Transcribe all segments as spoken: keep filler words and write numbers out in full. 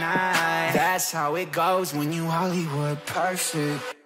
night. That's how it goes when you Hollywood perfect.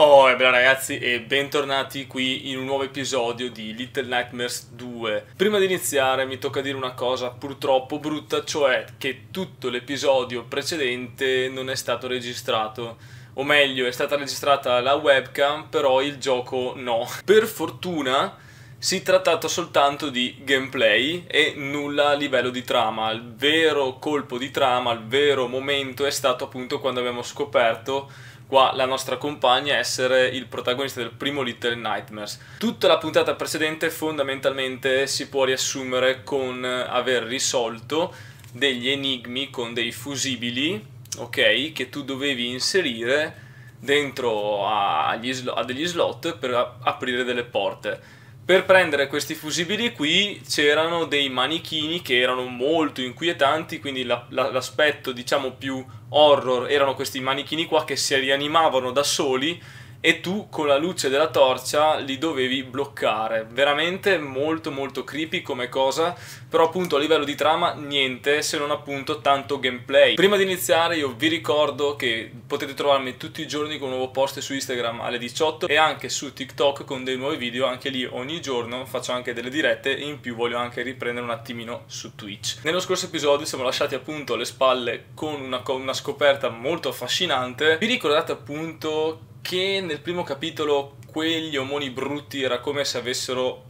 Oh, e bella ragazzi e bentornati qui in un nuovo episodio di Little Nightmares due. Prima di iniziare mi tocca dire una cosa purtroppo brutta, cioè che tutto l'episodio precedente non è stato registrato. O meglio, è stata registrata la webcam, però il gioco no. Per fortuna si è trattato soltanto di gameplay e nulla a livello di trama. Il vero colpo di trama, il vero momento è stato appunto quando abbiamo scoperto qua la nostra compagna essere il protagonista del primo Little Nightmares. Tutta la puntata precedente fondamentalmente si può riassumere con aver risolto degli enigmi con dei fusibili, ok, che tu dovevi inserire dentro a, a degli slot per aprire delle porte. Per prendere questi fusibili qui c'erano dei manichini che erano molto inquietanti, quindi l'aspetto la, la, diciamo più horror erano questi manichini qua che si rianimavano da soli e tu con la luce della torcia li dovevi bloccare. Veramente molto molto creepy come cosa, però appunto a livello di trama niente se non appunto tanto gameplay. Prima di iniziare io vi ricordo che potete trovarmi tutti i giorni con un nuovo post su Instagram alle diciotto e anche su TikTok con dei nuovi video, anche lì ogni giorno faccio anche delle dirette e in più voglio anche riprendere un attimino su Twitch. Nello scorso episodio siamo lasciati appunto alle spalle con una, con una scoperta molto affascinante. Vi ricordate appunto che nel primo capitolo quegli omoni brutti era come se avessero,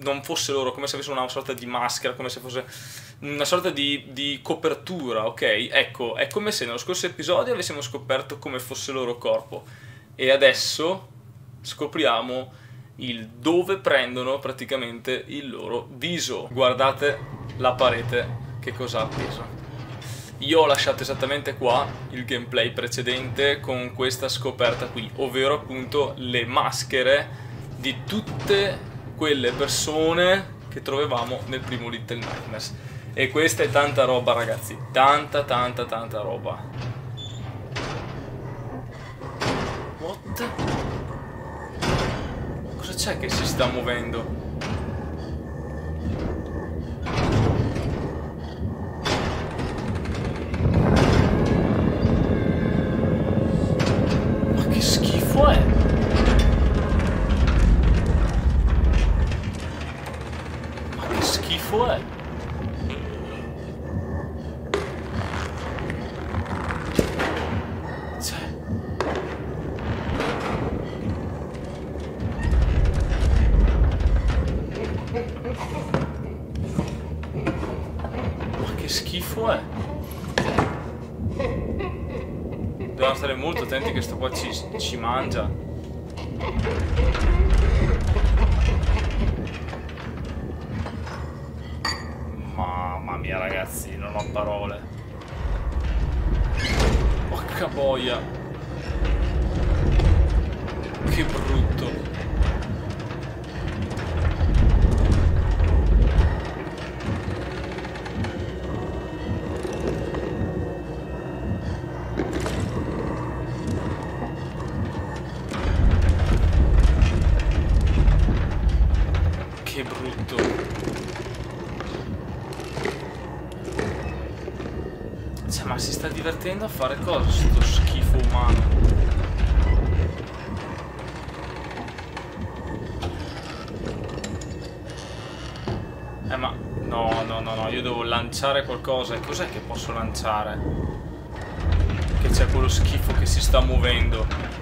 non fosse loro, come se avessero una sorta di maschera, come se fosse una sorta di, di copertura, ok? Ecco, è come se nello scorso episodio avessimo scoperto come fosse il loro corpo e adesso scopriamo il dove prendono praticamente il loro viso. Guardate la parete che cosa ha appeso. Io ho lasciato esattamente qua il gameplay precedente con questa scoperta qui, ovvero appunto le maschere di tutte quelle persone che trovavamo nel primo Little Nightmares. E questa è tanta roba ragazzi, tanta tanta tanta roba. What? Cosa c'è che si sta muovendo? Schifo è. Dobbiamo stare molto attenti che sto qua ci, ci mangia. Mamma mia ragazzi, non ho parole. Porca boia. Che brutto. Cioè, ma si sta divertendo a fare cosa sto schifo umano? Eh ma... No, no, no, no, io devo lanciare qualcosa. E cos'è che posso lanciare? Che c'è quello schifo che si sta muovendo.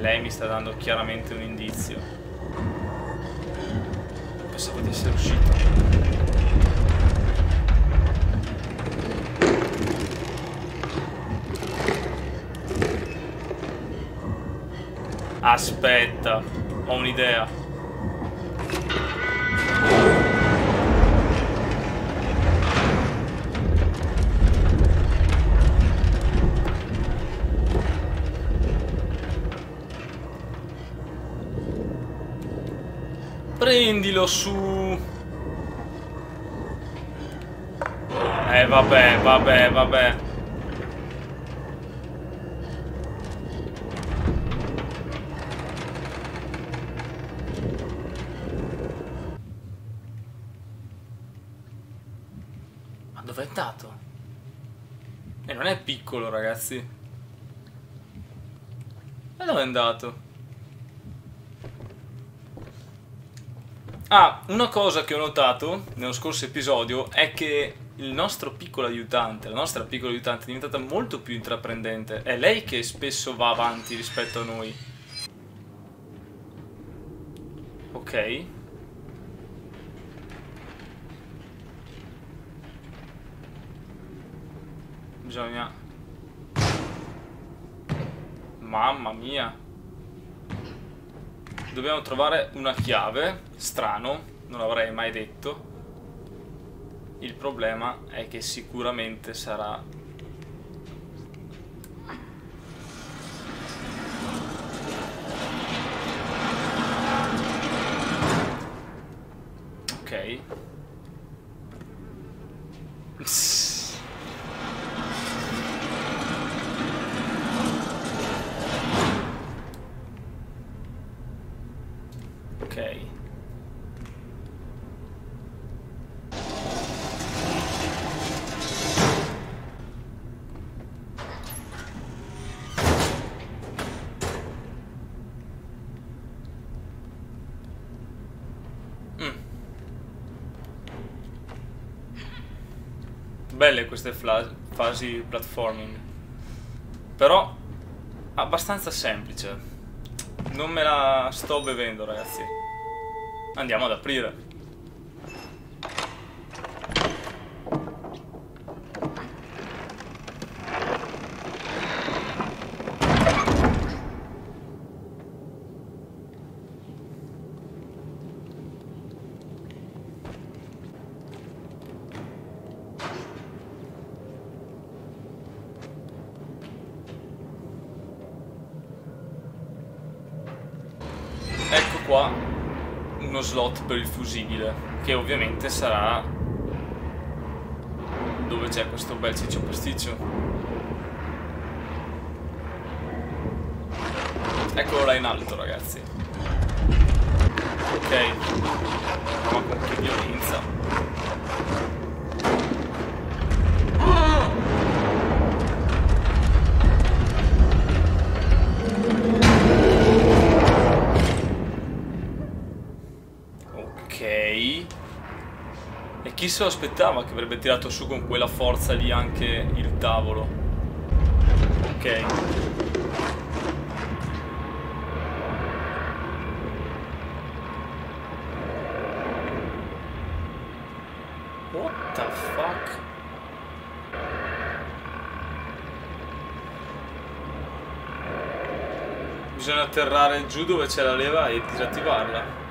Lei mi sta dando chiaramente un indizio. Pensavo di essere uscito. Aspetta, ho un'idea. Prendilo su. Eh vabbè, vabbè, vabbè. scattato. E non è piccolo, ragazzi. E dove è andato? Ah, una cosa che ho notato nello scorso episodio è che il nostro piccolo aiutante, la nostra piccola aiutante è diventata molto più intraprendente. È lei che spesso va avanti rispetto a noi. Ok. Bisogna... Mamma mia. Dobbiamo trovare una chiave. Strano, non l'avrei mai detto. Il problema è che sicuramente sarà... Ok. Ok. Belle queste fasi platforming, però abbastanza semplice, non me la sto bevendo, ragazzi. Andiamo ad aprire. Ecco qua uno slot per il fusibile, che ovviamente sarà dove c'è questo bel ciccio pasticcio. Eccolo là in alto, ragazzi. Ok, ma con che violenza. Chi se lo aspettava che avrebbe tirato su con quella forza lì anche il tavolo? Ok. What the fuck? Bisogna atterrare giù dove c'è la leva e disattivarla.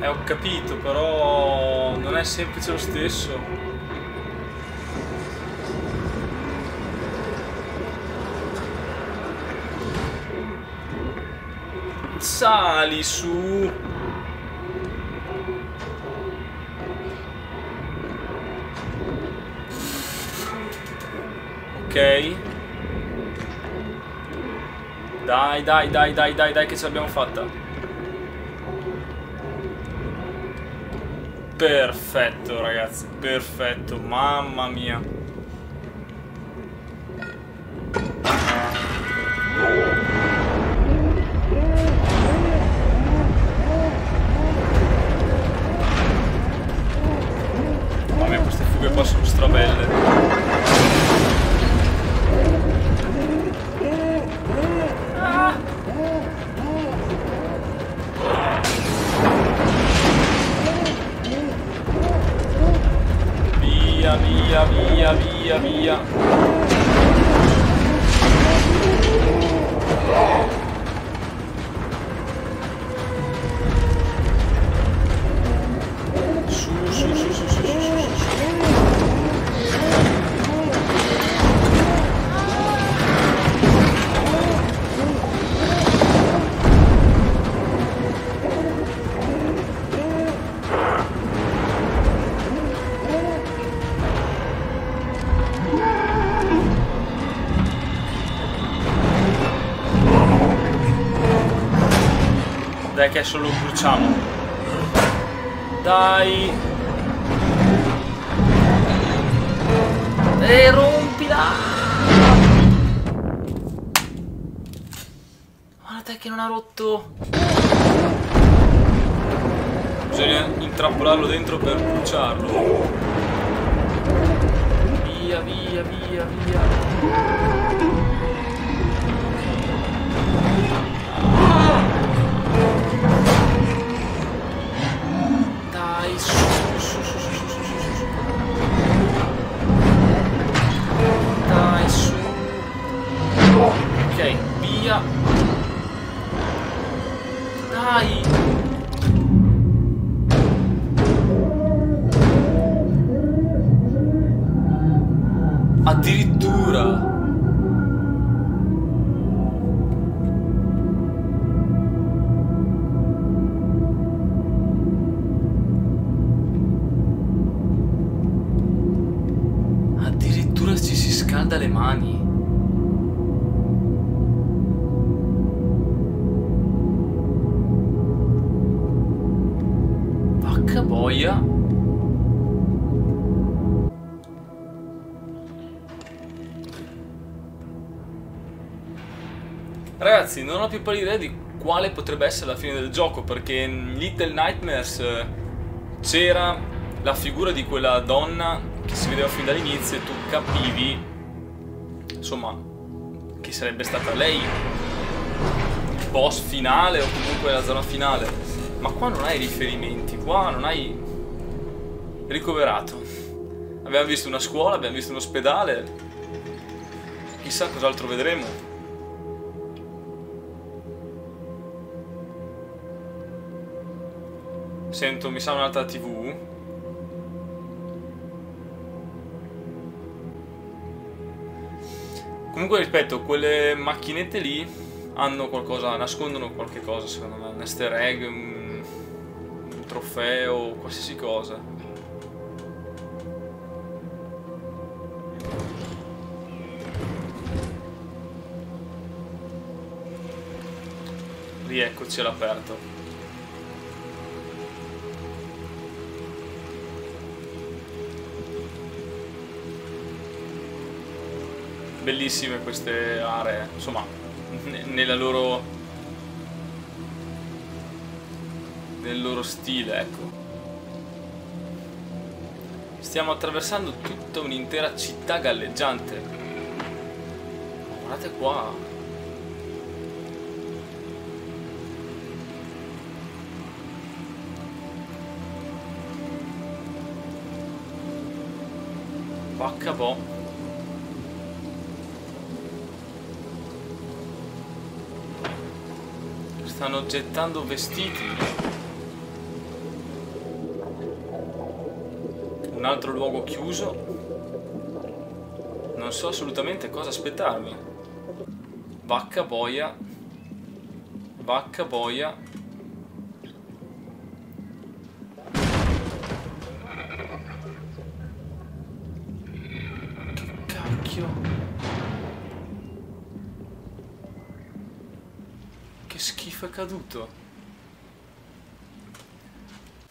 Eh, ho capito, però non è semplice lo stesso. Sali su. Ok. Dai, dai, dai, dai, dai, dai, che ce l'abbiamo fatta. Perfetto, ragazzi, perfetto, mamma mia. Mamma mia, queste fughe qua sono strabelle. Via, via, via, via. Su, su, su, su, su, su, su, su. dai che adesso lo bruciamo. Dai. E rompila. Guardate che non ha rotto. Bisogna intrappolarlo dentro per bruciarlo. Via, via, via, via. Dai, su, su, su, su, su, su, su. Dai, su. Ok, via. Dai. Addirittura. Dalle mani. Vacca boia. Ragazzi, non ho più pari idea di quale potrebbe essere la fine del gioco, perché in Little Nightmares c'era la figura di quella donna che si vedeva fin dall'inizio e tu capivi, insomma, che sarebbe stata lei il boss finale o comunque la zona finale. Ma qua non hai riferimenti, qua non hai ricoverato. Abbiamo visto una scuola, abbiamo visto un ospedale. Chissà cos'altro vedremo. Sento, mi sa, un'altra tivù. Comunque, ripeto, quelle macchinette lì hanno qualcosa, nascondono qualche cosa, secondo me, un easter egg, un, un trofeo, qualsiasi cosa. Rieccoci all'aperto. Bellissime queste aree, insomma, nella loro, nel loro stile, ecco. Stiamo attraversando tutta un'intera città galleggiante. Guardate qua. Vacca boh. Stanno gettando vestiti. Un altro luogo chiuso. Non so assolutamente cosa aspettarmi. Vacca boia. Vacca boia. Che cacchio. Schifo è caduto.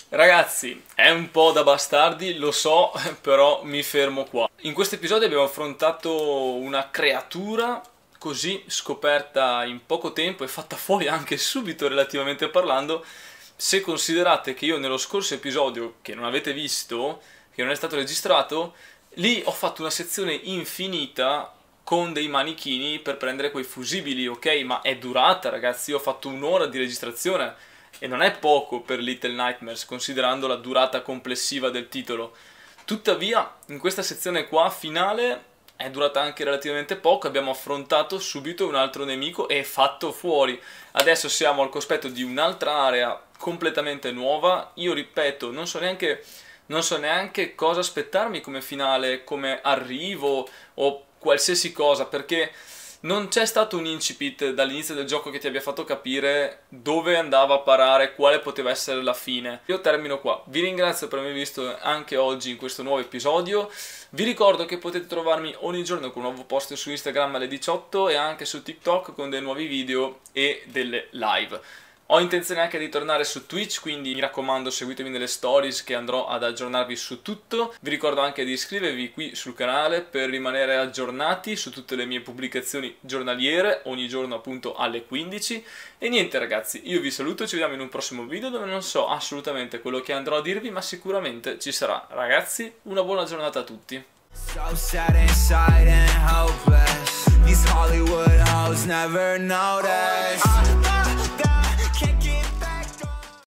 Ragazzi, è un po' da bastardi, lo so, però mi fermo qua. In questo episodio abbiamo affrontato una creatura così scoperta in poco tempo e fatta fuori anche subito, relativamente parlando, se considerate che io nello scorso episodio, che non avete visto, che non è stato registrato, lì ho fatto una sezione infinita con dei manichini per prendere quei fusibili, ok? Ma è durata, ragazzi, io ho fatto un'ora di registrazione e non è poco per Little Nightmares, considerando la durata complessiva del titolo. Tuttavia, in questa sezione qua, finale, è durata anche relativamente poco, abbiamo affrontato subito un altro nemico e fatto fuori. Adesso siamo al cospetto di un'altra area completamente nuova, io ripeto, non so neanche, non so neanche cosa aspettarmi come finale, come arrivo o qualsiasi cosa, perché non c'è stato un incipit dall'inizio del gioco che ti abbia fatto capire dove andava a parare, quale poteva essere la fine. Io termino qua, vi ringrazio per avermi visto anche oggi in questo nuovo episodio, vi ricordo che potete trovarmi ogni giorno con un nuovo post su Instagram alle diciotto e anche su TikTok con dei nuovi video e delle live. Ho intenzione anche di tornare su Twitch, quindi mi raccomando seguitemi nelle stories che andrò ad aggiornarvi su tutto. Vi ricordo anche di iscrivervi qui sul canale per rimanere aggiornati su tutte le mie pubblicazioni giornaliere, ogni giorno appunto alle quindici. E niente ragazzi, io vi saluto, ci vediamo in un prossimo video dove non so assolutamente quello che andrò a dirvi, ma sicuramente ci sarà. Ragazzi, una buona giornata a tutti. So sad inside and hopeless. These Hollywood hoes never notice.